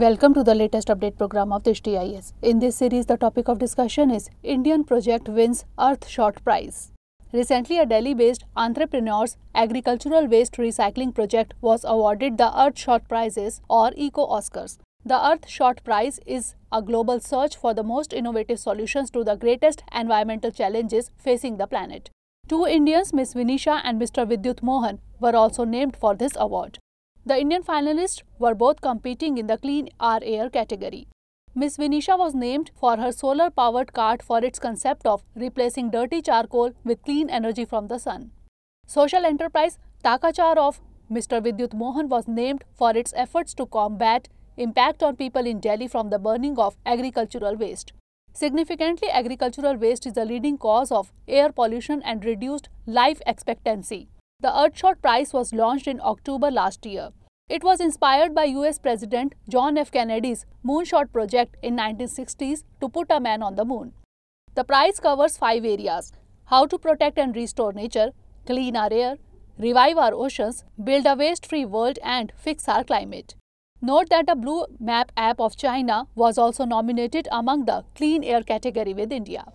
Welcome to the latest update program of Drishti IAS. In this series, the topic of discussion is Indian project wins Earthshot Prize. Recently, a Delhi-based entrepreneur's agricultural waste recycling project was awarded the Earthshot Prizes or Eco Oscars. The Earthshot Prize is a global search for the most innovative solutions to the greatest environmental challenges facing the planet. Two Indians, Ms. Vinisha and Mr. Vidyut Mohan, were also named for this award. The Indian finalists were both competing in the Clean Air category. Ms. Vinisha was named for her solar-powered cart for its concept of replacing dirty charcoal with clean energy from the sun. Social enterprise Takachar of Mr. Vidyut Mohan was named for its efforts to combat impact on people in Delhi from the burning of agricultural waste. Significantly, agricultural waste is the leading cause of air pollution and reduced life expectancy. The Earthshot Prize was launched in October last year. It was inspired by US President John F. Kennedy's Moonshot project in 1960s to put a man on the moon. The prize covers 5 areas: how to protect and restore nature, clean our air, revive our oceans, build a waste-free world and fix our climate. Note that a Blue Map app of China was also nominated among the Clean Air category with India.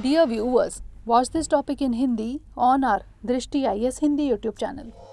Dear viewers, watch this topic in Hindi on our Drishti IAS Hindi YouTube channel.